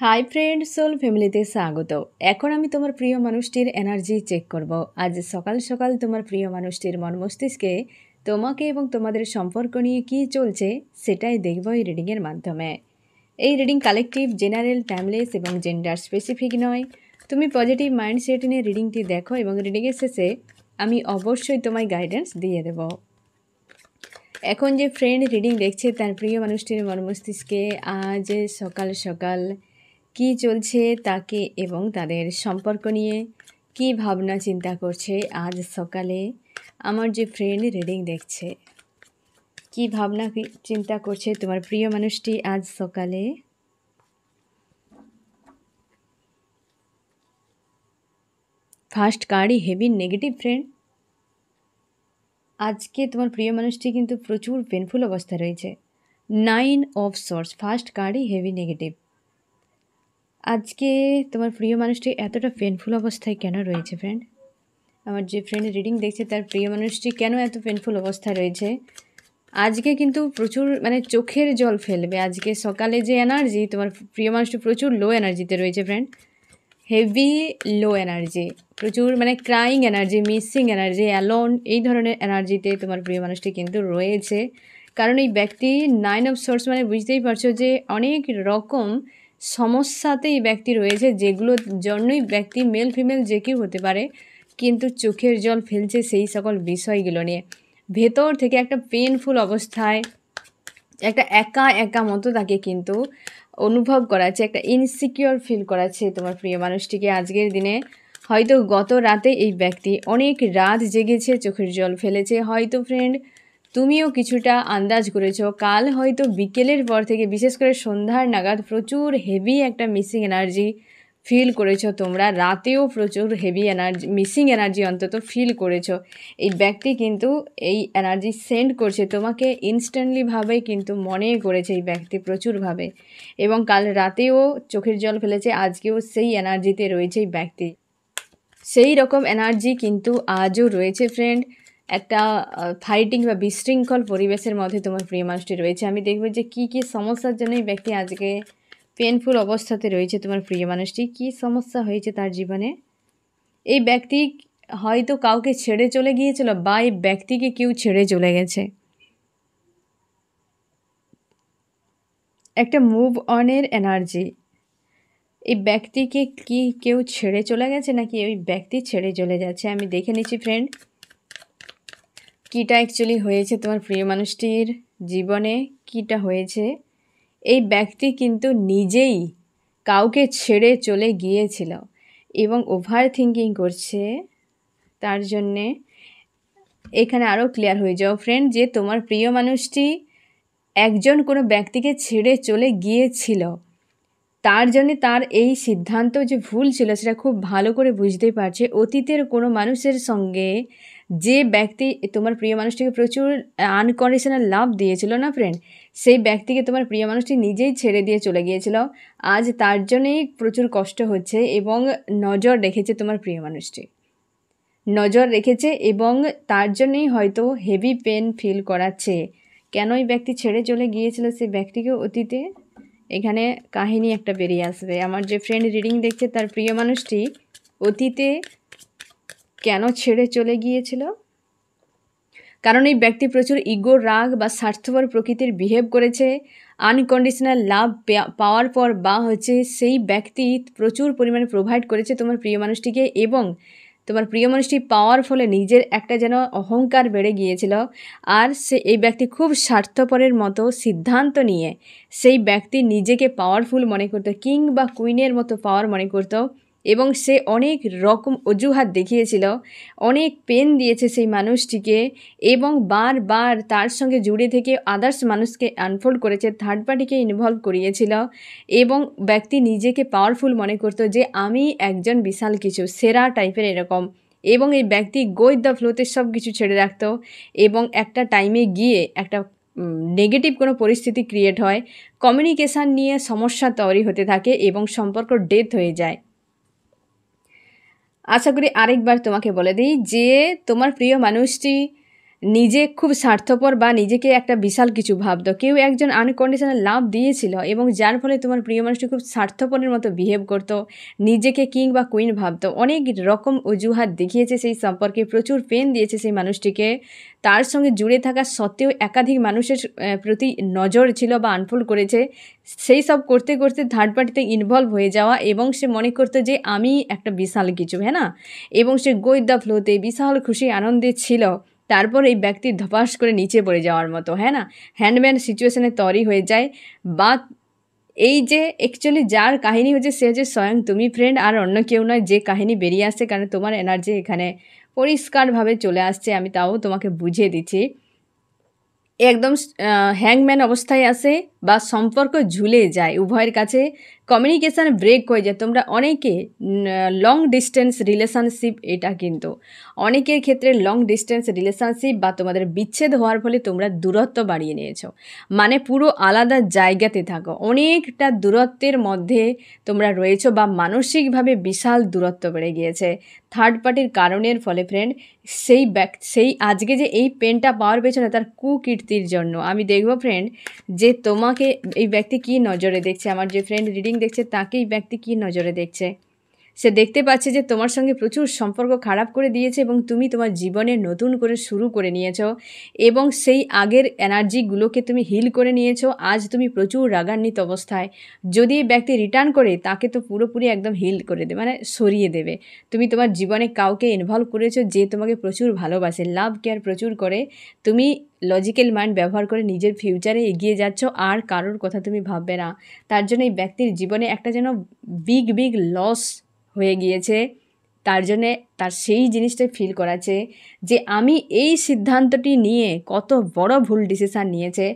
High friend soul family स्वागत। एखन आमी तोमार प्रिय मानुषटीर एनार्जी चेक करब। आज सकाल सकाल तोमार प्रिय मानुषटीर मन मस्तिष्के तोमाके एबं तोमादेर सम्पर्क निये कि चलछे सेटाई देखब एई रिडिंगेर माध्यमे। एई रिडिंग कलेक्टिव जेनारेल टाइमलेस एबं जेंडार स्पेसिफिक नय। तुमि पजिटिव माइंडसेट निये रिडिंगटी देखो एबं रिडिंगेर शेषे आमी अवश्यई तोमाय गाइडेंस दिये देब। एखन जे फ्रेंड रिडिंग देखछे तार प्रिय मानुषटीर मन मस्तिष्के आज सकाल सकाल कि चलছে তাকে এবং তাদের সম্পর্ক নিয়ে কি ভাবনা চিন্তা করছে। আজ সকালে আমার যে ফ্রেন্ড রিডিং দেখছে কি ভাবনা চিন্তা করছে তোমার প্রিয় মানুষটি আজ সকালে। First card heavy negative friend. আজকে তোমার প্রিয় মানুষটি কিন্তু প্রচুর পেইনফুল অবস্থা রয়েছে। নাইন অফ সোর্স ফার্স্ট কার্ডই হেভি নেগেটিভ। आज के तुम्हार प्रिय मानुष्टी एतटा पेनफुल अवस्थाय केन रही है फ्रेंड। आमार जे फ्रेंड रिडिंग देखे तार प्रिय मानुष्टी केन एत पेनफुल अवस्था रही है। आज के किन्तु प्रचुर माने चोखेर जल फेलबे। आज के सकाले जे एनार्जी तुम्हार प्रिय मानुष्टी प्रचुर लो एनार्जीते रही है फ्रेंड। हेवी लो एनार्जी प्रचुर माने crying energy missing energy alone एई धरनेर एनार्जीते तुम्हार प्रिय मानुष्टी किन्तु रयेछे। कारण एई ब्यक्ति नाइन अफ सोर्स माने बुझतेई पारछो जे अनेक रकम समस्याते व्यक्ति रही है जेगुलो जन्य व्यक्ति मेल फिमेल जे क्यों होते पारे किन्तु चोखेर जल फेलछे सेई सकल विषयगुलो निये। भेतर थेके एकटा पेनफुल अवस्थाय एकटा एका एका मतो ताके किन्तु अनुभव कराच्छे एकटा इनसिक्योर फिल कराच्छे तोमार प्रिय मानुषटीके। आजकेर दिने हयतो गत राते एई व्यक्ति अनेक रात जेगेछे चोखेर जल फेलेछे। हयतो फ्रेंड तुमिओ किछुटा आंदाज करेछो काल हयतो बिकेलेर पर थेके विशेष करे सन्ध्यार नागाद प्रचुर हेवी एकटा मिसिंग एनार्जी फिल करेछो तोमरा। रातेओ प्रचुर हेवी एनार्जी मिसिंग एनार्जी अंततो फिल करेछो। एई व्यक्ति किन्तु एई एनार्जी सेंड करछे तोमाके इन्स्टैंटली भावे किन्तु मने करेछे एई व्यक्ति प्रचुर भावे एबं काल रातेओ चोखेर जल फेलेछे। आजकेओ सेई एनार्जीते रयेछे एई व्यक्ति। सेई रकम एनार्जी किन्तु आजो रयेछे फ्रेंड। একটা ফাইটিং বা বিশৃঙ্খল পরিবেশের মধ্যে তোমার প্রিয় মানুষটি রয়েছে। আমি দেখব যে কি কি সমস্যার জন্য এই ব্যক্তি আজকে পেইনফুল অবস্থাতে রয়েছে। তোমার প্রিয় মানুষটি কি সমস্যা হয়েছে তার জীবনে। এই ব্যক্তি হয়তো কাউকে ছেড়ে চলে গিয়েছিল বা এই ব্যক্তিকে কেউ ছেড়ে চলে গেছে। একটা মুভ অনের এনার্জি। এই ব্যক্তিকে কি কেউ ছেড়ে চলে গেছে নাকি ওই ব্যক্তি ছেড়ে চলে যাচ্ছে আমি দেখে নিচ্ছি ফ্রেন্ড। कीटा एक्चुअली होये छे तुम्हार प्रिय मानुष्टीर जीवने कीटा होये छे। ए व्यक्ति किन्तु निजेई काउके छेड़े चले गियेछिलो एवं ओभार थिंकिंग करछे तार जन्ने। एखाने आरो क्लियर होये जाओ फ्रेंड जे तुम्हार प्रिय मानुष्टी एकजन कोनो व्यक्तिके छेड़े चले गियेछिलो तार जन्य तार एई सिद्धान्तो जे भूल छिलो सेटा खूब भालो करे बुझते पारछे। अतीतेर कोनो मानुषेर संगे जे व्यक्ति तुम्हार प्रिय मानुष्टीके प्रचुर अनकंडिशनल लाभ दिएछिलो ना फ्रेंड सेई व्यक्तिके तुम्हार प्रिय मानुष्टी निजेई छेड़े दिए चले गिएछिलो। आज तार जन्यई प्रचुर कष्ट होच्छे एबं नजर रेखेछे तुम्हार प्रिय मानुष्टी नजर रेखेछे एबं तार जन्यई हयतो हेवी पेन फिल कराच्छे। केन ओई व्यक्ति छेड़े चले गिएछिलो सेई व्यक्तिके अतीते एखाने काहिनी एकटा बेरिये आसबे। आमार जे फ्रेंड रिडिंग देखछे तार प्रिय मानुष्टी अतीते क्यों छेड़े चले गए कारण ये व्यक्ति प्रचुर इगो राग बा स्वार्थपर प्रकृतिर बिहेव करेछे। आनकंडिशनल लाभ पावार पर बा होच्छे सेई व्यक्ति प्रचुर परिमाणे प्रोवाइड करेछे तोमार प्रिय मानुषटीके एबं तोमार प्रिय मानुषटी पावार फले निजेर एकटा जेन अहंकार बेड़े गियेछिलो। आर से एई व्यक्ति खूब स्वार्थपरेर मतो सिद्धान्त निये सेई व्यक्ति निजेके पावारफुल मने करतो किंबा कुइनेर मतो पावार मने करतो एवं से अनेक रकम अजुहात देखिए अनेक पेन दिए से मानुषटीके एवं बार बार तार संगे जुड़े थे आदार्स मानुष के अनफोल्ड करे थार्ड पार्टी के इनवल्व करिए व्यक्ति निजेके पावरफुल मने करतो जे आमी एकजन विशाल किछु सेरा टाइपेर एरकम एवं ये व्यक्ति गोइद द फ्लोते सब किछु छेड़े राखतो एवं एकटा टाइमे गिये एकटा नेगेटिव कोनो परिस्थिति क्रिएट हय। कम्युनिकेशन निये समस्या तैरी होते थाके एवं सम्पर्क डेथ हये जाय। आशा करी आरेकबार तुम्हें बोले दी जे तुम्हार प्रिय मानुष्टी निजे खूब स्वार्थपर बा निजेके एक विशाल किछु भाबतो केउ एकजन आनकन्डिशनल लाभ दिएछिलो एबं जार फले तुम्हार प्रिय मानुषटी खूब स्वार्थपरेर मतो बिहेव करतो निजेके किंग बा क्वीन भाबतो अनेक रकम अजुहात देखिएछे सेई सम्पर्के प्रचुर पेन दिएछे सेई मानुषटीके तार संगे जुड़े थाका सत्त्वेও एकाधिक मानुषेर प्रति नजर छिलो बा आनफोल्ड करेछे सेई सब करते करते थार्ड पार्टीते इनभल्व हये जावा एबं से मने करतो जे आमी एकटा विशाल किछु है ना एबं से गोइदा फ्लोते विशाल खुशी आनंदे छिलो तारपर ये व्यक्ति धपास करे नीचे पड़े जावार मतो है ना हैंडमैन सिचुएशने तैरी हो जाए बात ये एक्चुअली जार कहानी हो से स्वयं तुम्हें फ्रेंड और अन्य क्यों ना जे कहानी बेरिये आसछे कारण तुम्हार एनार्जी एखाने परिष्कार भावे चले आसछे आमी ताओ तुम्हें बुझिए दीची एकदम हैंगमैन अवस्थाय आसे बा सम्पर्क झुले जाए उभयेर काछे कम्युनिकेशन ब्रेक हो जाए तोमरा अनेके लंग डिस्टेंस रिलेशनशिप एटा किन्तु अनेकेर क्षेत्रे लंग डिस्टेंस रिलेशनशिप बा तोमादेर विच्छेद होवार फले तोमरा दूरत्व बाड़िये नियेछो माने पुरो आलादा जायगाते थाको अनेकटा दूरत्वेर मध्ये तोमरा रयेछो बा मानसिकभावे विशाल दूरत्व बेड़े गियेछे थार्ड पार्टिर कारणेर फले फ्रेंड सेई व्यक्ति सेई आजके जे एई पेनटा पावार पेछने तार कुकीर्तिर जन्य आमी देखबो फ्रेंड जे तोमाके एई व्यक्ति कि नजरे देखछे आमार जे फ्रेंड रिडिंग देखे ताके व्यक्ति की नजरे देखे से देखते पाच्छे जे तोमार संगे प्रचुर सम्पर्क खराब कर दिए तुम्हें तुम्हार जीवने नतून करे शुरू कर निएछो से आगेर एनार्जिगुलोके तुम हिल कर निएछो आज तुम प्रचुर रागान्वित अवस्थाय जदि व्यक्ति रिटार्न करे ताके तो पुरोपुरी एकदम हिल कर दे माने सरिए देवे तुम तुम्हार जीवने काउके इनभल्व करेछो जे तुम्हें प्रचुर भालोबासे लाभ केयर प्रचुर करे तुम लजिकल माइंड व्यवहार कर निजेर फ्यूचारे एगिए जाच्छ आर कारोर कथा तुम भाबबे ना तार जन्य व्यक्तिर जीवने एक जेन बिग बिग लस হয়ে গিয়েছে তার জন্য তার সেই জিনিসটা ফিল করাছে যে আমি এই সিদ্ধান্তটি নিয়ে কত বড় ভুল ডিসিশন নিয়েছে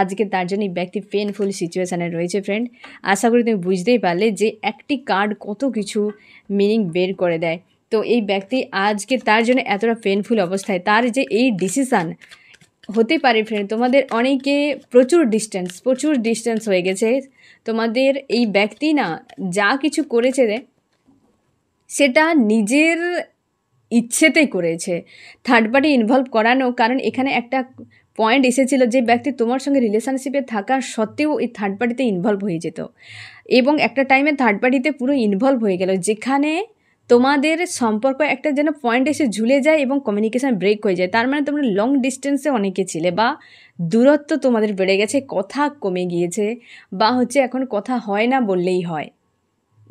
আজকে তার জন্য ব্যক্তি পেইনফুল সিচুয়েশনে রয়েছে ফ্রেন্ড আশা করি তুমি বুঝতেই পারলে যে একটি কার্ড কত কিছু মিনিং বের করে দেয় তো এই ব্যক্তি আজকে তার জন্য এতটা পেইনফুল অবস্থায় তার যে এই ডিসিশন হতে পারে ফ্রেন্ড তোমাদের অনেকে প্রচুর ডিসটেন্স হয়ে গেছে তোমাদের এই ব্যক্তি না যা কিছু করেছে सेटा निजेर इच्छेते करेछे थार्ड पार्टी इनभल्व करानो कारण एखाने एक पॉइंट एसेछिलो जे व्यक्ति तोमार संगे रिलेशनशिपे थाका सत्त्वेओ एई थार्ड पार्टीते इनभल्व हये जेतो एबं एकटा टाइमे थार्ड पार्टीते पुरो इनभल्व हये गेलो जेखाने तोमादेर सम्पर्क एक जेन पॉइंट एसे झुले जाए एबं कम्युनिकेशन ब्रेक हो जाए तार माने तोमरा लंग डिस्टेंसे अनेके छिले बा दूरत्व तोमादेर बेड़े गेछे कथा कमे गियेछे बा होच्छे एखन कथा हय ना बोललेई हय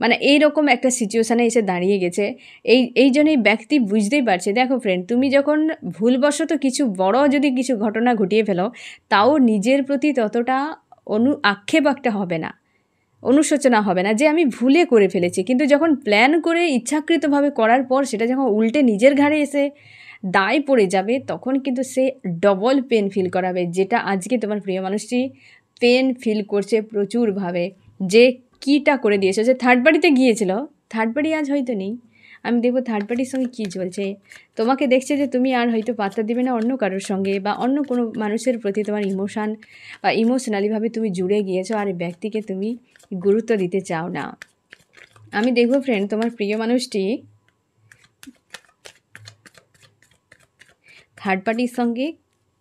মানে এই রকম একটা সিচুয়েশনে এসে দাঁড়িয়ে গেছে এই জন্যই ব্যক্তি বুঝতেই পারছে দেখো ফ্রেন্ড তুমি যখন ভুলবশত কিছু বড় যদি কিছু ঘটনা ঘটিয়ে ফেলো তাও নিজের প্রতি ততটা আক্ষেপ একটা হবে না অনুশোচনা হবে না যে আমি ভুলে করে ফেলেছি কিন্তু যখন প্ল্যান করে ইচ্ছাকৃতভাবে করার পর সেটা যখন উল্টে নিজের ঘাড়ে এসে দায় পড়ে যাবে তখন কিন্তু সে ডবল পেন ফিল করাবে যেটা আজকে তোমার প্রিয় মানুষটি পেন ফিল করছে প্রচুর ভাবে যে कीटा करे दिए से थार्ड पार्टी गए थार्ड पार्टी आज हयतो नहीं आमी देखो थार्ड पार्टिर संगे कि चलछे तोमाके देखछे जे तुमी आर हयतो पात्ता दिबे ना अन्य कारोर संगे बा अन्य कोनो मानुषेर प्रति तोमार इमोशन बा इमोशनली भावे तुमी जुड़े गियेछो आर ब्यक्तिके तुमी गुरुत्व दिते चाओ ना आमी देखो फ्रेंड तोमार प्रिय मानुषटी थार्ड पार्टिर संगे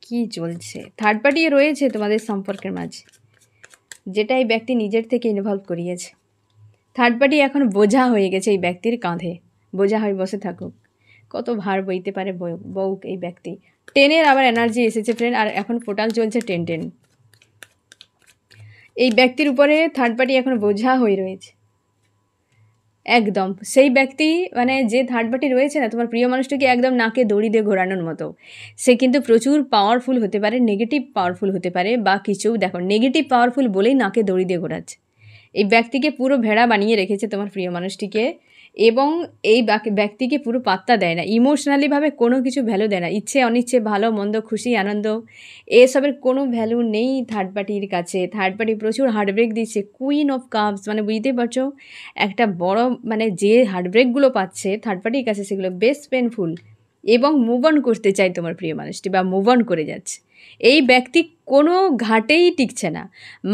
कि चलछे थार्ड पार्टी रयेछे तोमादेर सम्पर्केर माझे যেটাই ব্যক্তি নিজের থেকে ইনভলভ করিয়েছে থার্ড পার্টি এখন বোঝা হয়ে গেছে এই ব্যক্তির কাঁধে বোঝা হয়ে বসে থাকুক কত ভার বইতে পারে বউ এই ব্যক্তি টেনের আবার এনার্জি এসেছে ফ্রেন্ড আর এখন পোর্টাল চলছে 10-10 এই ব্যক্তির উপরে থার্ড পার্টি এখন বোঝা হয়ে রয়েছে একদম সেই ব্যক্তি মানে যে থার্ড পার্টি রয়েছে না তোমার প্রিয় মানুষটিকে একদম নাকে দড়ি দিয়ে ঘোরানোর মতো সে কিন্তু প্রচুর পাওয়ারফুল হতে পারে নেগেটিভ পাওয়ারফুল হতে পারে বা কিছু দেখো নেগেটিভ পাওয়ারফুল বলেই নাকে দড়ি দিয়ে ঘোরাচ্ছে এই ব্যক্তিকে পুরো ভেড়া বানিয়ে রেখেছে তোমার প্রিয় মানুষটিকে এবং এই ব্যক্তিকে পুরো পাত্তা দেয় না ইমোশনালিভাবে কোনো কিছু ভ্যালু দেয় না ইচ্ছে অনিচ্ছে ভালো মন্দ খুশি আনন্দ এসবের কোনো ভ্যালু নেই থার্ড পার্টির কাছে থার্ড পার্টি প্রচুর হার্টব্রেক দিচ্ছে কুইন অফ কাপস মানে বুঝতেই পারছো একটা বড় মানে যে হার্টব্রেকগুলো পাচ্ছে থার্ড পার্টির কাছে সেগুলো বেস্ট পেনফুল এবং মুভ অন করতে চাই তোমার প্রিয় মানুষটি বা মুভ অন করে যাচ্ছে এই ব্যক্তি কোনো ঘাটেই টিকছে না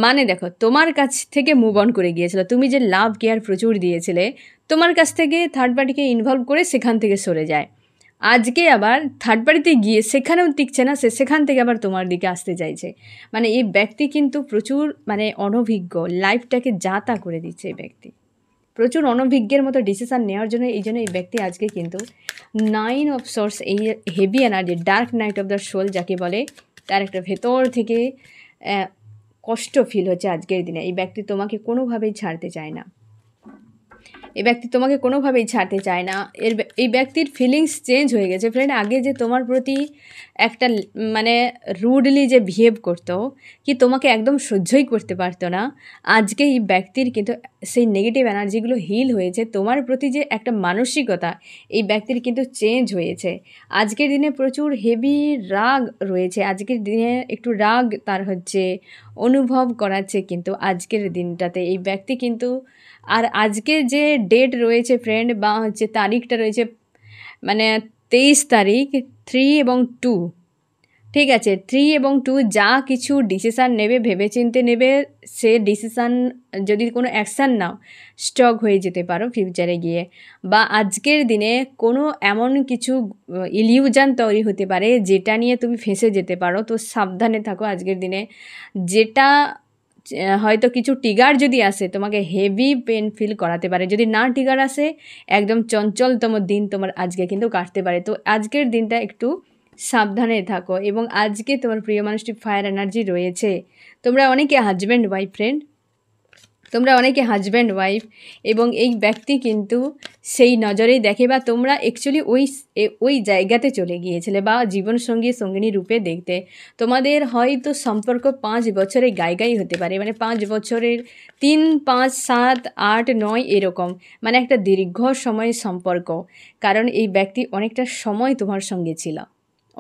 মানে দেখো তোমার কাছ থেকে মুভ অন করে গিয়েছিল তুমি যে লাভ কেয়ার প্রচুর দিয়েছিলে তোমার কাছ থেকে থার্ড পার্টিকে ইনভলভ করে সেখান থেকে সরে যায় आज के आबार थार्ड पार्टीते गिये सेखानेও टिकছে না সে সেখান থেকে আবার তোমার দিকে আসতে চাইছে মানে এই ব্যক্তি কিন্তু প্রচুর মানে অনভিজ্ঞ লাইফটাকে যাতা করে দিচ্ছে এই ব্যক্তি প্রচুর অনভিজ্ঞের মতো ডিসিশন নেওয়ার জন্য এইজন্য এই ব্যক্তি আজকে কিন্তু 9 অফ সোর্স এই heavy energy dark night of the soul যাকে বলে তার একটা ভেতর থেকে কষ্ট ফিল হচ্ছে আজকের দিনে এই ব্যক্তি তোমাকে কোনোভাবেই ছাড়তে চায় না এই ব্যক্তি তোমাকে কোনোভাবেই ছাড়তে চায় না এর এই ব্যক্তির ফিলিংস চেঞ্জ হয়ে গেছে ফ্রেন্ড আগে যে তোমার প্রতি একটা মানে রুডলি যে বিহেভ করতো কি তোমাকে একদম সহ্যই করতে পারতো না আজকে এই ব্যক্তির কিন্তু সেই নেগেটিভ এনার্জিগুলো হিল হয়েছে তোমার প্রতি যে একটা মানসিকতা এই ব্যক্তির কিন্তু চেঞ্জ হয়েছে আজকের দিনে প্রচুর হেভি রাগ রয়েছে আজকের দিনে একটু রাগ তার হচ্ছে অনুভব করাচ্ছে কিন্তু আজকের দিনটাতে এই ব্যক্তি কিন্তু আর আজকে যে ডেট রয়েছে ফ্রেন্ড বা হচ্ছে তারিখটা রয়েছে মানে 23 তারিখ 3 এবং 2 ঠিক আছে 3 এবং 2 যা কিছু ডিসিশন নেবে ভেবেচিন্তে নেবে সে ডিসিশন যদি কোনো অ্যাকশন নাও স্টক হয়ে যেতে পারো ফিউচারে গিয়ে বা আজকের দিনে কোনো এমন কিছু ইলিউশন তৈরি হতে পারে যেটা নিয়ে তুমি ফেঁসে যেতে পারো তো সাবধানে থাকো আজকের দিনে যেটা হয়তো কিছু টিগার যদি আসে তোমাকে হেভি পেন ফিল করাতে পারে যদি না টিগার আসে একদম চঞ্চলতম দিন তোমার আজকে কিন্তু কাটতে পারে তো আজকের দিনটা একটু সাবধানে থাকো এবং আজকে তোমার প্রিয় মানুষটি ফায়ার এনার্জি রয়েছে তোমরা অনেকে হাজব্যান্ড ওয়াইফ ফ্রেন্ড তোমরা অনেকে হাজব্যান্ড ওয়াইফ এবং এই ব্যক্তি কিন্তু সেই নজরেই দেখে বা তোমরা অ্যাকচুয়ালি ওই জায়গাতে চলে গিয়েছিলে বা জীবনসঙ্গী সঙ্গিনী রূপে দেখতে তোমাদের হয়তো সম্পর্ক 5 বছরে গায়গাই হতে পারে মানে 5 বছরের 3, 5, 7, 8, 9 এরকম মানে একটা দীর্ঘ সময় সম্পর্ক কারণ এই ব্যক্তি অনেকটা সময় তোমার সঙ্গে ছিল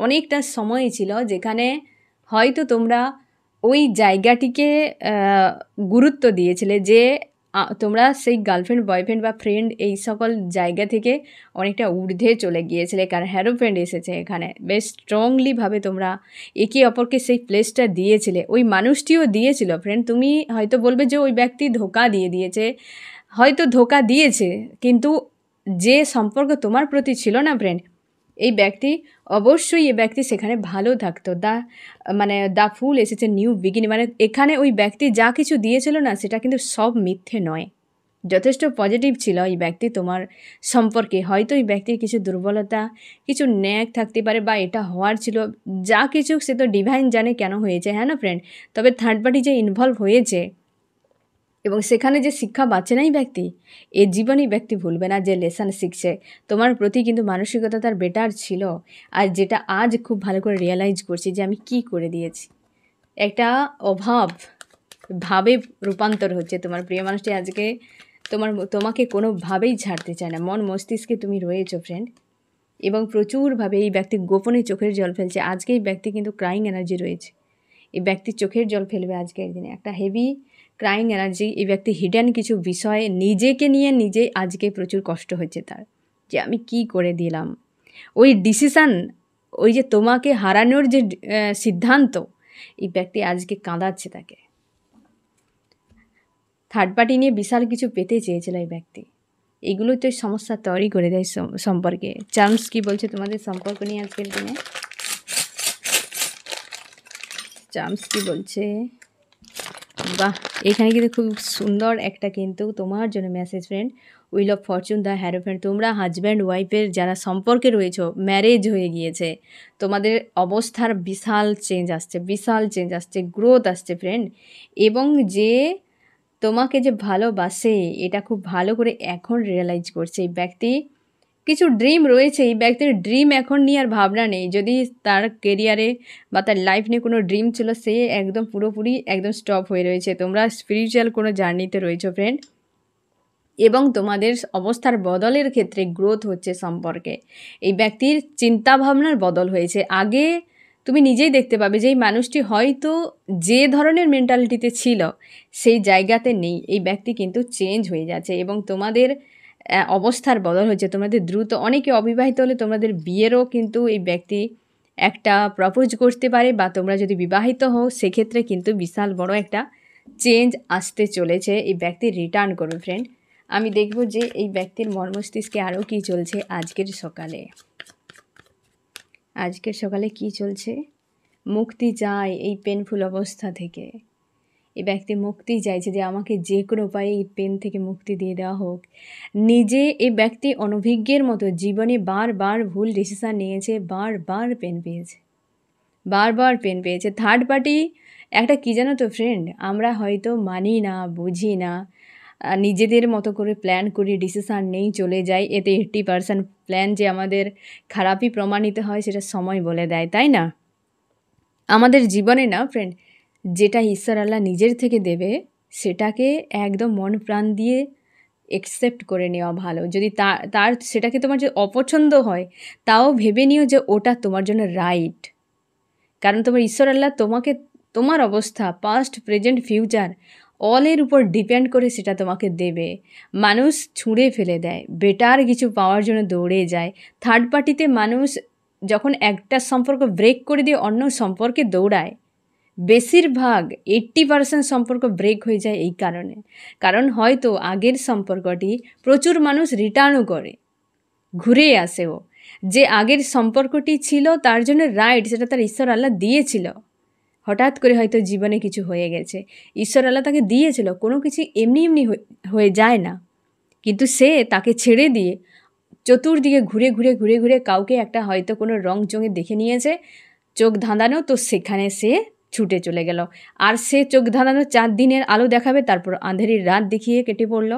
অনেকটা সময় ছিল যেখানে হয়তো তোমরা ওই জায়গাটিকে গুরুত্ব দিয়েছিলে যে তোমরা সেই গার্লফ্রেন্ড বয়ফ্রেন্ড বা ফ্রেন্ড এই সকল জায়গা থেকে অনেকটা ঊর্ধ্বে চলে গিয়েছিলে কারণ হ্যারো ফ্রেন্ড এসেছে এখানে বেশ স্ট্রংলিভাবে তোমরা একে অপরকে সেই প্লেসটা দিয়েছিলে ওই মানুষটিও দিয়েছিল ফ্রেন্ড তুমি হয়তো বলবে যে ওই ব্যক্তি ধোঁকা দিয়ে দিয়েছে হয়তো ধোঁকা দিয়েছে কিন্তু যে সম্পর্ক তোমার প্রতি ছিল না ফ্রেন্ড এই ব্যক্তি অবশ্যই এই ব্যক্তি সেখানে ভালো থাকতো মানে দা ফুল এসেছে নিউ বিগিনিং মানে এখানে ওই ব্যক্তি যা কিছু দিয়েছিল না সেটা কিন্তু সব মিথ্যে নয় যথেষ্ট পজিটিভ ছিল এই ব্যক্তি তোমার সম্পর্কে হয়তো এই ব্যক্তির কিছু দুর্বলতা কিছু ন্যাক থাকতে পারে বা এটা হওয়ার ছিল যা কিছু সে তো ডিভাইন জানে কেন হয়েছে হ্যাঁ না ফ্রেন্ড তবে থার্ড পার্টি যে ইনভলভ হয়েছে এবং সেখানে যে শিক্ষা পাচ্ছে না এই ব্যক্তি এই জীবনে ব্যক্তি ভুলবে না যে লেসন শিখছে তোমার প্রতি কিন্তু মানসিকতা তার বেটার ছিল আর যেটা আজ খুব ভালো করে রিয়েলাইজ করছি যে আমি কি করে দিয়েছি একটা অভাব ভাবে রূপান্তর হচ্ছে তোমার প্রিয় মানুষটি আজকে তোমাকে কোনোভাবেই ছাড়তে চায় না মন মস্তিষ্কে তুমি রয়েছো ফ্রেন্ড এবং প্রচুরভাবে এই ব্যক্তি গোপনে চোখের জল ফেলছে আজকে এই ব্যক্তি কিন্তু ক্রাইং এনার্জি রয়েছে এই ব্যক্তি চোখের জল ফেলবে আজকের দিনে একটা হেভি ক্রাইং এনার্জি এই ব্যক্তি হিডেন কিছু বিষয়ে নিজেকে নিয়ে নিজে আজকে প্রচুর কষ্ট হচ্ছে তার যে আমি কি করে দিলাম ওই ডিসিশন ওই যে তোমাকে হারানোর যে সিদ্ধান্ত এই ব্যক্তি আজকে কাঁদাচ্ছে তাকে থার্ড পার্টি নিয়ে বিশাল কিছু পেতে চেয়েছিল এই ব্যক্তি এইগুলোই তো সমস্যা তৈরি করে দেয় সম্পর্কে চার্মস কি বলছে তোমাদের সম্পর্ক নিয়ে আজকের দিনে চার্মস কি বলছে বাহ এখানে কিন্তু খুব সুন্দর একটা কিন্তু তোমার জন্য message friend wheel of fortune the harrow friend তোমরা হাজব্যান্ড ওয়াইফের যারা সম্পর্কে রয়েছো ম্যারেজ হয়ে গিয়েছে তোমাদের অবস্থার বিশাল চেঞ্জ আসছে গ্রোথ আসছে ফ্রেন্ড এবং যে তোমাকে যে ভালোবাসে এটা খুব ভালো করে এখন রিয়েলাইজ করছে এই ব্যক্তি কিছু ড্রিম রয়েছে এই ব্যক্তির ড্রিম এখন নিয়ে আর ভাবনা নেই যদি তার কেরিয়ারে বা তার লাইফ নিয়ে কোনো ড্রিম ছিল সে একদম পুরোপুরি একদম স্টপ হয়ে রয়েছে তোমরা স্পিরিচুয়াল কোনো জার্নিতে রয়েছো ফ্রেন্ড এবং তোমাদের অবস্থার বদলের ক্ষেত্রে গ্রোথ হচ্ছে সম্পর্কে এই ব্যক্তির চিন্তাভাবনার বদল হয়েছে আগে তুমি নিজেই দেখতে পাবে যে এই মানুষটি হয়তো যে ধরনের মেন্টালিটিতে ছিল সেই জায়গাতে নেই এই ব্যক্তি কিন্তু চেঞ্জ হয়ে যাচ্ছে এবং তোমাদের অবস্থার বদল হচ্ছে তোমাদের দ্রুত অনেকে অবিবাহিত হলে তোমাদের বিয়েরও কিন্তু এই ব্যক্তি একটা প্রপোজ করতে পারে বা তোমরা যদি বিবাহিত হও সেক্ষেত্রে কিন্তু বিশাল বড় একটা চেঞ্জ আসতে চলেছে এই ব্যক্তি রিটার্ন করবে ফ্রেন্ড আমি দেখব যে এই ব্যক্তির মর্মস্তিষ্কে আরও কী চলছে আজকের সকালে আজকে সকালে কি চলছে? মুক্তি চাই এই পেনফুল অবস্থা থেকে। এই ব্যক্তি মুক্তি চাইছে যে আমাকে যে কোনো উপায়ে এই পেন থেকে মুক্তি দিয়ে দেওয়া হোক। নিজে এই ব্যক্তি অনভিজ্ঞের মতো জীবনে বারবার ভুল ডিসিশন নিয়েছে, বারবার পেন পেয়েছে। থার্ড পার্টি একটা কী জানো তো ফ্রেন্ড, আমরা হয়তো মানি না, বুঝি না, নিজেদের মতো করে প্ল্যান করি, ডিসিশান নেই, চলে যাই। এতে 80% প্ল্যান যে আমাদের খারাপই প্রমাণিত হয় সেটা সময় বলে দেয়, তাই না? আমাদের জীবনে না ফ্রেন্ড, যেটা ঈশ্বর আল্লাহ নিজের থেকে দেবে সেটাকে একদম মন প্রাণ দিয়ে অ্যাকসেপ্ট করে নেওয়া ভালো। যদি তার সেটাকে তোমার যে অপছন্দ হয় তাও ভেবে নিও যে ওটা তোমার জন্য রাইট, কারণ তোমার ঈশ্বর আল্লাহ তোমাকে তোমার অবস্থা পাস্ট, প্রেজেন্ট, ফিউচার অলের উপর ডিপেন্ড করে সেটা তোমাকে দেবে। মানুষ ছুঁড়ে ফেলে দেয়, বেটার কিছু পাওয়ার জন্য দৌড়ে যায়। থার্ড পার্টিতে মানুষ যখন একটা সম্পর্ক ব্রেক করে দিয়ে অন্য সম্পর্কে দৌড়ায়, বেশিরভাগ 80% সম্পর্ক ব্রেক হয়ে যায় এই কারণে। কারণ হয়তো আগের সম্পর্কটি প্রচুর মানুষ রিটার্নও করে, ঘুরে আসেও। যে আগের সম্পর্কটি ছিল তার জন্য রাইট, সেটা তার ঈশ্বর আল্লাহ দিয়েছিল। হঠাৎ করে হয়তো জীবনে কিছু হয়ে গেছে, ঈশ্বর আল্লাহ তাকে দিয়েছিল, কোনো কিছু এমনি এমনি হয়ে যায় না। কিন্তু সে তাকে ছেড়ে দিয়ে চতুর্দিকে ঘুরে কাউকে একটা হয়তো কোনো রং চোঙে দেখে নিয়েছে, চোখ ধাঁধানো, তো সেখানে সে ছুটে চলে গেল। আর সে চোখ ধাঁধানো 4 দিনের আলো দেখাবে, তারপর আঁধেরির রাত দেখিয়ে কেটে পড়ল।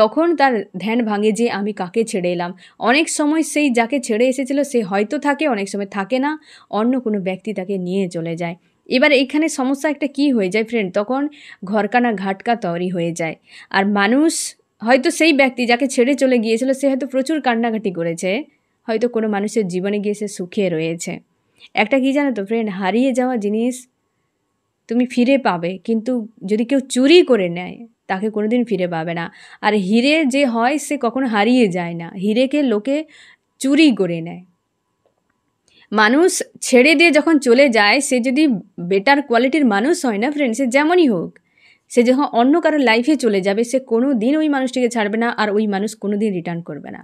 তখন তার ধ্যান ভাঙে যে আমি কাকে ছেড়ে এলাম। অনেক সময় সেই যাকে ছেড়ে এসেছিল সে হয়তো থাকে, অনেক সময় থাকে না, অন্য কোনো ব্যক্তি তাকে নিয়ে চলে যায়। এবার এখানে সমস্যা একটা কি হয়ে যায় ফ্রেন্ড, তখন ঘরকানা ঘাটকা তৈরি হয়ে যায়। আর মানুষ হয়তো সেই ব্যক্তি যাকে ছেড়ে চলে গিয়েছিল সে হয়তো প্রচুর কান্নাকাটি করেছে, হয়তো কোনো মানুষের জীবনে গিয়ে সে সুখে রয়েছে। একটা কি জানো তো ফ্রেন্ড, হারিয়ে যাওয়া জিনিস তুমি ফিরে পাবে, কিন্তু যদি কেউ চুরি করে নেয় তাকে কোনোদিন ফিরে পাবে না। আর হিরে যে হয় সে কখনো হারিয়ে যায় না, হিরেকে লোকে চুরি করে নেয়। মানুষ ছেড়ে দিয়ে যখন চলে যায়, সে যদি বেটার কোয়ালিটির মানুষ হয় না ফ্রেন্ড, সে যেমনই হোক, সে যখন অন্য কারোর লাইফে চলে যাবে সে কোনো দিন ওই মানুষটিকে ছাড়বে না, আর ওই মানুষ কোনো দিন রিটার্ন করবে না।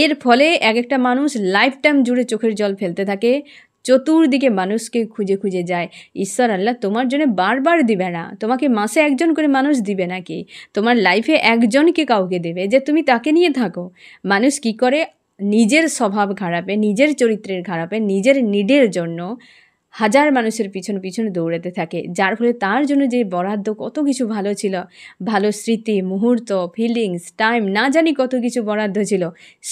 এর ফলে একটা মানুষ লাইফ টাইম জুড়ে চোখের জল ফেলতে থাকে, চতুর্দিকে মানুষকে খুঁজে যায়। ঈশ্বর আল্লাহ তোমার জন্য বারবার দিবে না, তোমাকে মাসে 1 জন করে মানুষ দিবে নাকি? তোমার লাইফে 1 জনকে কাউকে দেবে যে তুমি তাকে নিয়ে থাকো। মানুষ কি করে, নিজের স্বভাব খারাপে, নিজের চরিত্রের খারাপে, নিজের নিডের জন্য 1000 মানুষের পিছন দৌড়াতে থাকে, যার ফলে তার জন্য যে বরাদ্দ কত কিছু ভালো ছিল, ভালো স্মৃতি, মুহূর্ত, ফিলিংস, টাইম, না জানি কত কিছু বরাদ্দ ছিল,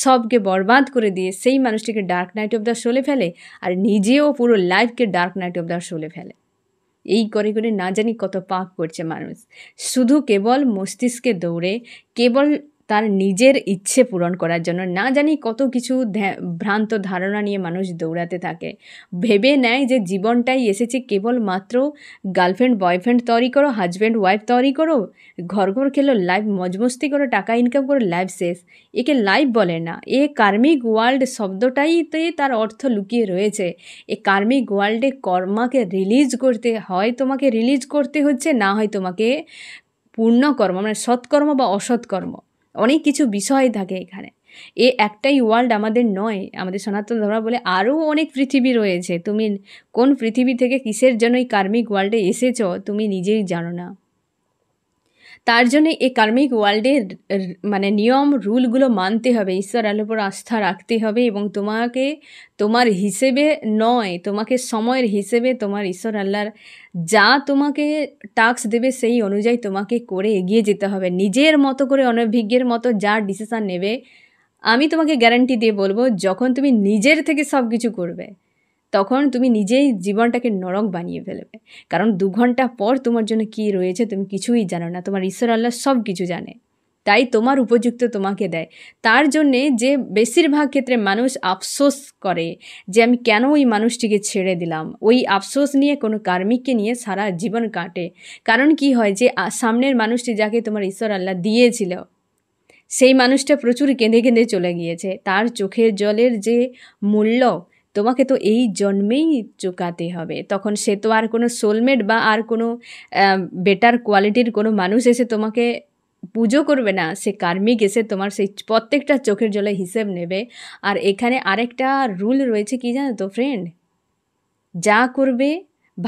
সবকে বরবাদ করে দিয়ে সেই মানুষটিকে ডার্ক নাইট অফ দ্য সোলে ফেলে, আর নিজেও পুরো লাইফকে ডার্ক নাইট অফ দ্য সোলে ফেলে। এই করে না জানি কত পাপ করছে মানুষ, শুধু কেবল মস্তিষ্কে দৌড়ে, কেবল তার নিজের ইচ্ছে পূরণ করার জন্য না জানি কত কিছু ভ্রান্ত ধারণা নিয়ে মানুষ দৌড়াতে থাকে। ভেবে নেয় যে জীবনটাই এসেছে কেবল মাত্র গার্লফ্রেন্ড বয়ফ্রেন্ড তৈরি করো, হাজব্যান্ড ওয়াইফ তৈরি করো, ঘর খেলো, লাইফ মজমস্তি করো, টাকা ইনকাম করো, লাইফ শেষ। একে লাইফ বলে না, এ কার্মিক ওয়ার্ল্ড শব্দটাইতে তার অর্থ লুকিয়ে রয়েছে। এ কার্মিক ওয়ার্ল্ডে কর্মাকে রিলিজ করতে হয়, তোমাকে রিলিজ করতে হচ্ছে, না হয় তোমাকে পূর্ণকর্ম মানে সৎকর্ম বা অসৎকর্ম, অনেক কিছু বিষয় থাকে এখানে। একটাই ওয়ার্ল্ড আমাদের নয়, আমাদের সনাতন ধর্ম বলে আরও অনেক পৃথিবী রয়েছে। তুমি কোন পৃথিবী থেকে কিসের জন্য এই কার্মিক ওয়ার্ল্ডে এসেছো তুমি নিজেই জানো না। তার জন্য এই কার্মিক ওয়ার্ল্ডের মানে নিয়ম রুলগুলো মানতে হবে, ঈশ্বর আল্লাহর উপর আস্থা রাখতে হবে, এবং তোমাকে তোমার হিসেবে নয়, তোমাকে সময়ের হিসেবে তোমার ঈশ্বর আল্লাহর যা তোমাকে টাস্ক দেবে সেই অনুযায়ী তোমাকে করে এগিয়ে যেতে হবে নিজের মতো করে, অনভিজ্ঞের মতো। যা ডিসিশান নেবে আমি তোমাকে গ্যারান্টি দিয়ে বলবো, যখন তুমি নিজের থেকে সব কিছু করবে তখন তুমি নিজেই জীবনটাকে নরক বানিয়ে ফেলবে। কারণ 2 ঘন্টা পর তোমার জন্য কি রয়েছে তুমি কিছুই জানো না, তোমার ঈশ্বর আল্লাহ সব কিছু জানে, তাই তোমার উপযুক্ত তোমাকে দেয়। তার জন্যে যে বেশিরভাগ ক্ষেত্রে মানুষ আফসোস করে যে আমি কেন ওই মানুষটিকে ছেড়ে দিলাম, ওই আফসোস নিয়ে কোনো কার্মিককে নিয়ে সারা জীবন কাটে। কারণ কি হয়, যে সামনের মানুষটি যাকে তোমার ঈশ্বর আল্লাহ দিয়েছিল সেই মানুষটা প্রচুর কেঁদে চলে গিয়েছে, তার চোখের জলের যে মূল্য তোমাকে তো এই জন্মেই চুকাতে হবে। তখন সে তো আর কোনো সোলমেট বা আর কোনো বেটার কোয়ালিটির কোনো মানুষ এসে তোমাকে পুজো করবে না সে কার্মিক এসে তোমার সেই প্রত্যেকটা চোখের জলে হিসেব নেবে। আর এখানে আরেকটা রুল রয়েছে কি জানো তো ফ্রেন্ড, যা করবে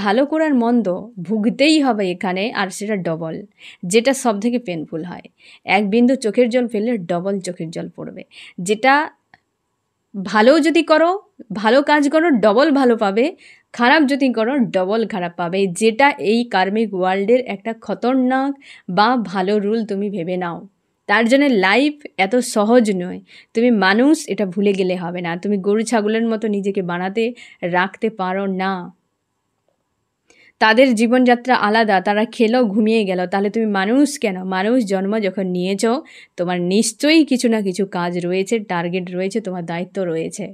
ভালো করার মন্দ ভুগতেই হবে এখানে, আর সেটা ডবল, যেটা সব থেকে পেনফুল হয়। এক বিন্দু চোখের জল ফেললে ডবল চোখের জল পড়বে, যেটা ভালো যদি করো ভালো কাজ করো ডবল ভালো পাবে, খারাপ যদি করো ডবল খারাপ পাবে, যেটা এই কার্মিক ওয়ার্ল্ডের একটা খতরনাক বা ভালো রুল তুমি ভেবে নাও। তার জন্য লাইফ এত সহজ নয়, তুমি মানুষ এটা ভুলে গেলে হবে না, তুমি গরু ছাগলের মতো নিজেকে বানাতে রাখতে পারো না। তাদের জীবনযাত্রা আলাদা, তারা খেলো ঘুমিয়ে গেল, তাহলে তুমি মানুষ কেন? মানুষ জন্ম যখন নিয়েছ তোমার নিশ্চয়ই কিছু না কিছু কাজ রয়েছে, টার্গেট রয়েছে, তোমার দায়িত্ব রয়েছে।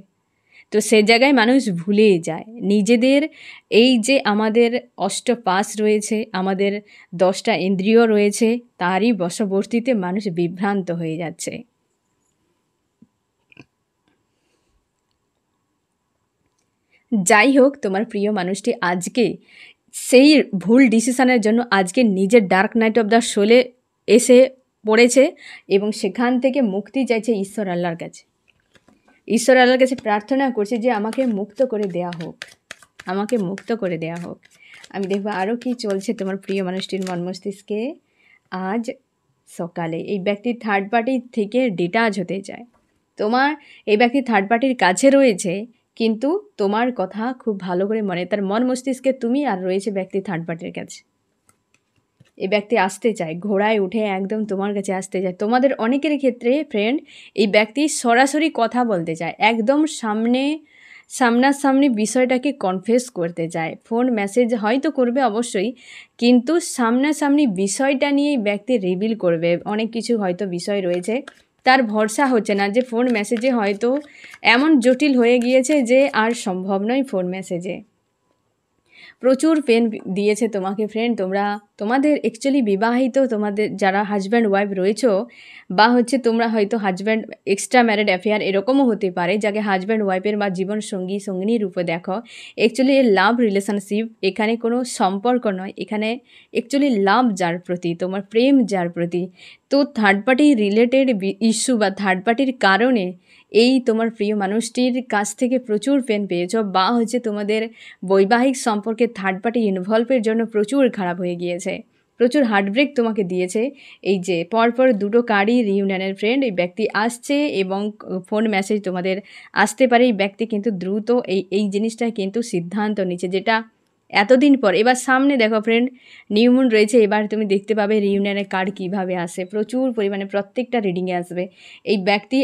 তো সে জায়গায় মানুষ ভুলে যায় নিজেদের, এই যে আমাদের অষ্ট পাশ রয়েছে, আমাদের 10টা ইন্দ্রিয় রয়েছে, তারই বশবর্তীতে মানুষ বিভ্রান্ত হয়ে যাচ্ছে। যাই হোক, তোমার প্রিয় মানুষটি আজকে সেই ভুল ডিসিশানের জন্য আজকে নিজের ডার্ক নাইট অফ দ্য সোলে এসে পড়েছে এবং সেখান থেকে মুক্তি চাইছে ঈশ্বর আল্লাহর কাছে। ঈশ্বর আল্লাহর কাছে প্রার্থনা করছে যে আমাকে মুক্ত করে দেয়া হোক, আমাকে মুক্ত করে দেয়া হোক। আমি দেখব আরও কি চলছে তোমার প্রিয় মানুষটির মন মস্তিষ্কে আজ সকালে। এই ব্যক্তি থার্ড পার্টি থেকে ডিটাচ হতে চায়, তোমার এই ব্যক্তি থার্ড পার্টির কাছে রয়েছে কিন্তু তোমার কথা খুব ভালো করে মনে, তার মন মস্তিষ্কে তুমি আর রয়েছে ব্যক্তি থার্ড পার্টির কাছে। এই ব্যক্তি আসতে চায়, ঘোড়ায় উঠে একদম তোমার কাছে আসতে চায়। তোমাদের অনেকের ক্ষেত্রে ফ্রেন্ড এই ব্যক্তি সরাসরি কথা বলতে চায়, একদম সামনাসামনি বিষয়টাকে কনফেস করতে চায়। ফোন মেসেজ হয়তো করবে অবশ্যই, কিন্তু সামনাসামনি বিষয়টা নিয়েই ব্যক্তি রিভিল করবে। অনেক কিছু হয়তো বিষয় রয়েছে, তার ভরসা হচ্ছে না যে ফোন মেসেজে হয়তো এমন জটিল হয়ে গিয়েছে যে আর সম্ভব নয় ফোন মেসেজে। প্রচুর পেন দিয়েছে তোমাকে ফ্রেন্ড। তোমাদের অ্যাকচুয়ালি বিবাহিত, তোমাদের যারা হাজব্যান্ড ওয়াইফ রয়েছো, বা হচ্ছে তোমরা হয়তো হাজব্যান্ড এক্সট্রা ম্যারিড অ্যাফেয়ার এরকমও হতে পারে, যাকে হাজব্যান্ড ওয়াইফের বা জীবন সঙ্গী সঙ্গিনী রূপে দেখো। অ্যাকচুয়ালি এর লাভ রিলেশনশিপ, এখানে কোনো সম্পর্ক নয়, এখানে অ্যাকচুয়ালি লাভ যার প্রতি, তোমার প্রেম যার প্রতি। তো থার্ড পার্টি রিলেটেড ইস্যু বা থার্ড পার্টির কারণে এই তোমার প্রিয় মানুষটির কাছ থেকে প্রচুর পেন পেয়েছ, বা হচ্ছে তোমাদের বৈবাহিক সম্পর্কে থার্ড পার্টি ইনভলভের জন্য প্রচুর খারাপ হয়ে গিয়েছে, প্রচুর হার্টব্রেক তোমাকে দিয়েছে। এই যে পরপর দুটো কার্ডই রিউনিয়নের ফ্রেন্ড, এই ব্যক্তি আসছে এবং ফোন মেসেজ তোমাদের আসতে পারে। এই ব্যক্তি কিন্তু দ্রুত এই জিনিসটা কিন্তু সিদ্ধান্ত নিচ্ছে, যেটা এতদিন পর। এবার সামনে দেখো ফ্রেন্ড নিউমুন রয়েছে, এবার তুমি দেখতে পাবে রিউনিয়নের কার্ড কীভাবে আসে, প্রচুর পরিমাণে প্রত্যেকটা রিডিংয়ে আসবে। এই ব্যক্তি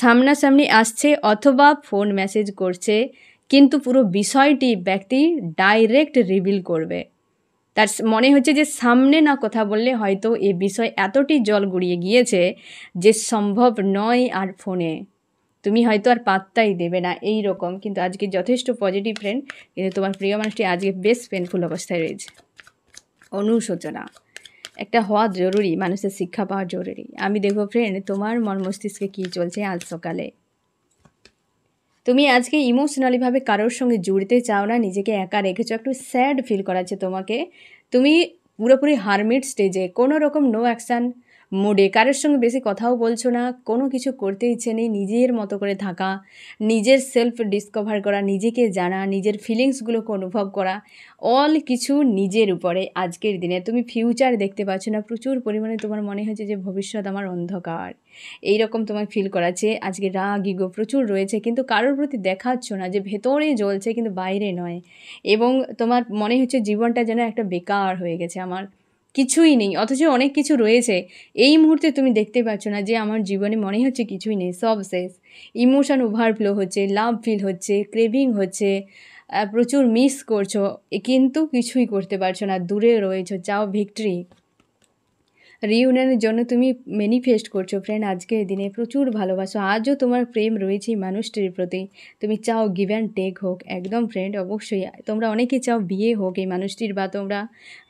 সামনাসামনি আসছে অথবা ফোন মেসেজ করছে, কিন্তু পুরো বিষয়টি ব্যক্তি ডাইরেক্ট রিভিল করবে। তার মনে হচ্ছে যে সামনে না কথা বললে হয়তো এ বিষয় এতটি জল গড়িয়ে গিয়েছে যে সম্ভব নয় আর ফোনে, তুমি হয়তো আর পাত্তাই দেবে না এই রকম। কিন্তু আজকে যথেষ্ট পজিটিভ ফ্রেন্ড, কিন্তু তোমার প্রিয় মানুষটি আজকে বেশ পেনফুল অবস্থায় রয়েছে। অনুশোচনা একটা হওয়া জরুরি, মানুষের শিক্ষা পাওয়া জরুরি। আমি দেখব ফ্রেন্ড তোমার মন মস্তিষ্কে কী চলছে আজ সকালে। তুমি আজকে ইমোশনালিভাবে কারোর সঙ্গে জুড়তে চাও না, নিজেকে একা রেখেছো, একটু স্যাড ফিল করাচ্ছে তোমাকে। তুমি পুরোপুরি হারমিট স্টেজে, কোনো রকম নো অ্যাকশান মুডে, কারোর সঙ্গে বেশি কথাও বলছো না, কোনো কিছু করতে ইচ্ছে নেই, নিজের মতো করে থাকা, নিজের সেলফ ডিসকভার করা, নিজেকে জানা, নিজের ফিলিংসগুলোকে অনুভব করা, অল কিছু নিজের উপরে। আজকের দিনে তুমি ফিউচার দেখতে পাচ্ছ না, প্রচুর পরিমাণে তোমার মনে হচ্ছে যে ভবিষ্যৎ আমার অন্ধকার, এই রকম তোমার ফিল করাচ্ছে। আজকে রাগ ইগো প্রচুর রয়েছে, কিন্তু কারোর প্রতি দেখাচ্ছ না, যে ভেতরে জ্বলছে কিন্তু বাইরে নয়, এবং তোমার মনে হচ্ছে জীবনটা যেন একটা বেকার হয়ে গেছে, আমার কিছুই নেই। অথচ অনেক কিছু রয়েছে, এই মুহূর্তে তুমি দেখতে পাচ্ছ না যে আমার জীবনে মনে হচ্ছে কিছুই নেই, সব শেষ। ইমোশান ওভারফ্লো হচ্ছে, লাভ ফিল হচ্ছে, ক্রেভিং হচ্ছে, প্রচুর মিস করছো, কিন্তু কিছুই করতে পারছো না, দূরে রয়েছো। চাও ভিক্টরি, রিউনিয়নের জন্য তুমি ম্যানিফেস্ট করছো ফ্রেন্ড। আজকের দিনে প্রচুর ভালোবাসো, আজও তোমার প্রেম রয়েছে মানুষটির প্রতি, তুমি চাও গিভ অ্যান্ড টেক হোক একদম ফ্রেন্ড। অবশ্যই তোমরা অনেকেই চাও বিয়ে হোক এই মানুষটির, বা তোমরা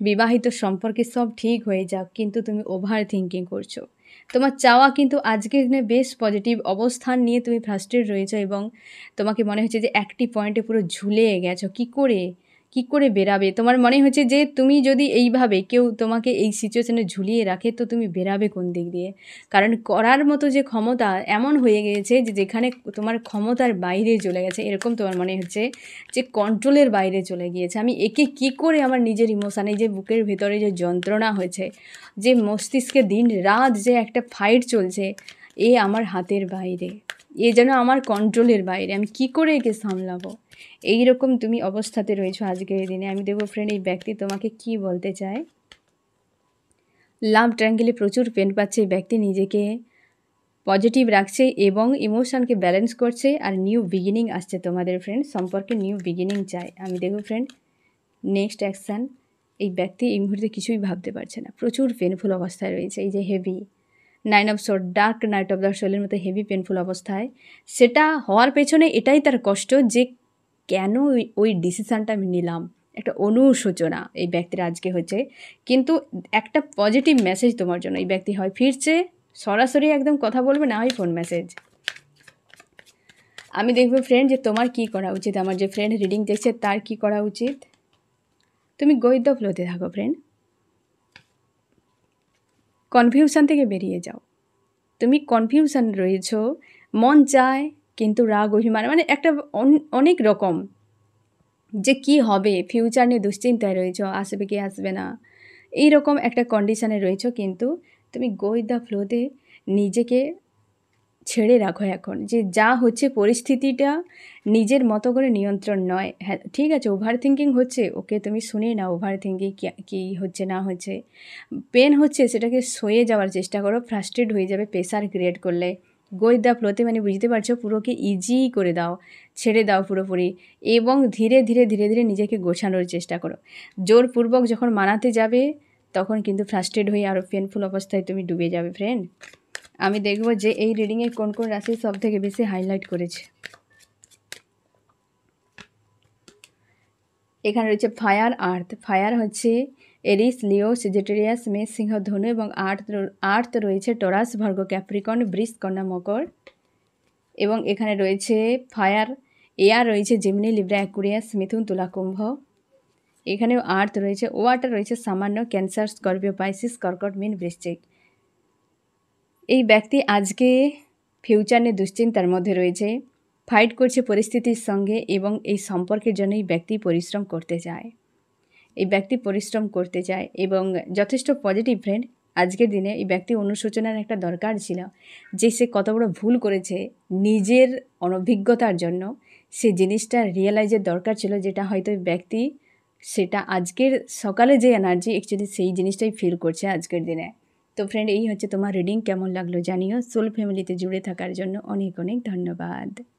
বিবাহিত সম্পর্কে সব ঠিক হয়ে যাক, কিন্তু তুমি ওভার থিঙ্কিং করছো। তোমার চাওয়া কিন্তু আজকের দিনে বেশ পজিটিভ অবস্থান নিয়ে তুমি ফ্রাস্ট্রেট রয়েছো, এবং তোমাকে মনে হচ্ছে যে একটি পয়েন্টে পুরো ঝুলে গেছো, কি করে কি করে বেরাবে? তোমার মনে হচ্ছে যে তুমি যদি এইভাবে কেউ তোমাকে এই সিচুয়েশনে ঝুলিয়ে রাখে তো তুমি বেরাবে কোন দিক দিয়ে? কারণ করার মতো যে ক্ষমতা এমন হয়ে গিয়েছে যে যেখানে তোমার ক্ষমতার বাইরে চলে গেছে, এরকম তোমার মনে হচ্ছে যে কন্ট্রোলের বাইরে চলে গিয়েছে। আমি একে কি করে আমার নিজের ইমোশানে, যে বুকের ভেতরে যে যন্ত্রণা হয়েছে, যে মস্তিষ্কে দিন রাত যে একটা ফাইট চলছে, এ আমার হাতের বাইরে, এ যেন আমার কন্ট্রোলের বাইরে, আমি কি করে একে সামলাবো? এই রকম তুমি অবস্থাতে রয়েছো আজকের দিনে। আমি দেখবো ফ্রেন্ড এই ব্যক্তি তোমাকে কি বলতে চায়। লাভ ট্রায়াঙ্গেলে প্রচুর পেন পাচ্ছে এই ব্যক্তি, নিজেকে পজিটিভ রাখছে এবং ইমোশনকে ব্যালেন্স করছে, আর নিউ বিগিনিং আসছে তোমাদের ফ্রেন্ড, সম্পর্কে নিউ বিগিনিং চায়। আমি দেখবো ফ্রেন্ড নেক্সট অ্যাকশান। এই ব্যক্তি এই মুহূর্তে কিছুই ভাবতে পারছে না, প্রচুর পেনফুল অবস্থায় রয়েছে। এই যে heavy nine of sword, dark night of the সোলের মতো হেভি পেনফুল অবস্থায়, সেটা হওয়ার পেছনে এটাই তার কষ্ট যে কেন ওই ডিসিশানটা আমি নিলাম। একটা অনুশোচনা এই ব্যক্তির আজকে হচ্ছে, কিন্তু একটা পজিটিভ মেসেজ তোমার জন্য। এই ব্যক্তি হয় ফিরছে, সরাসরি একদম কথা বলবে, না হয় ফোন মেসেজ। আমি দেখব ফ্রেন্ড যে তোমার কি করা উচিত। আমার যে ফ্রেন্ড রিডিং দেখছে তার কি করা উচিত? তুমি গদ্য ফ্লোতে থাকো ফ্রেন্ড, কনফিউশন থেকে বেরিয়ে যাও। তুমি কনফিউশন রয়েছ, মন চায় কিন্তু রাগ অভিমান, মানে একটা অনেক রকম যে কি হবে, ফিউচার নিয়ে দুশ্চিন্তায় রয়েছ, আসবে কি আসবে না, এই রকম একটা কন্ডিশানে রয়েছ। কিন্তু তুমি গো উইথ দ্য ফ্লোতে নিজেকে ছেড়ে রাখো এখন, যে যা হচ্ছে পরিস্থিতিটা নিজের মতো করে নিয়ন্ত্রণ নয়। হ্যাঁ ঠিক আছে, ওভার থিঙ্কিং হচ্ছে, ওকে তুমি শুনে নাও, ওভার থিঙ্কিং কী হচ্ছে না হচ্ছে, পেন হচ্ছে সেটাকে সয়ে যাওয়ার চেষ্টা করো, ফ্রাস্ট্রেট হয়ে যাবে প্রেশার ক্রিয়েট করলে। গো উইথ দ্য ফ্লোতে মানে বুঝতে পারছো, পুরোকে ইজি করে দাও, ছেড়ে দাও পুরোপুরি, এবং ধীরে ধীরে ধীরে ধীরে নিজেকে গোছানোর চেষ্টা করো। জোরপূর্বক যখন মানাতে যাবে তখন কিন্তু ফ্রাস্ট্রেট হয়ে আরও পেনফুল অবস্থায় তুমি ডুবে যাবে ফ্রেন্ড। আমি দেখব যে এই রিডিংয়ে কোন কোন রাশি সব থেকে বেশি হাইলাইট করেছে। এখানে রয়েছে ফায়ার আর্থ, ফায়ার হচ্ছে এরিস, লিও, সেজিটেরিয়াস, মেষ, সিংহ, ধনু, এবং আর্থ রয়েছে টরাস, ভার্গো, ক্যাপ্রিকন, বৃষ, কন্যা, মকর, এবং এখানে রয়েছে ফায়ার এয়ার রয়েছে জেমিনি, লিব্রা, অ্যাকুরিয়াস, মিথুন, তুলা, কুম্ভ। এখানেও আর্থ রয়েছে, ওয়াটার রয়েছে সামান্য, ক্যান্সার, স্করপিও, পাইসিস, কর্কট, মীন, বৃশ্চিক। এই ব্যক্তি আজকে ফিউচার নিয়ে দুশ্চিন্তার মধ্যে রয়েছে, ফাইট করছে পরিস্থিতির সঙ্গে, এবং এই সম্পর্কের জন্য এই ব্যক্তি পরিশ্রম করতে চায়, এই ব্যক্তি পরিশ্রম করতে চায় এবং যথেষ্ট পজিটিভ ফ্রেন্ড। আজকের দিনে এই ব্যক্তি অনুশোচনার একটা দরকার ছিল, যে সে কত বড় ভুল করেছে, নিজের অনভিজ্ঞতার জন্য সে জিনিসটা রিয়েলাইজের দরকার ছিল, যেটা হয়তো এই ব্যক্তি সেটা আজকের সকালে যে এনার্জি অ্যাকচুয়ালি সেই জিনিসটাই ফিল করছে আজকের দিনে। তো ফ্রেন্ড এই হচ্ছে তোমার রিডিং, কেমন লাগলো জানিও। সোল ফ্যামিলিতে জুড়ে থাকার জন্য অনেক অনেক ধন্যবাদ।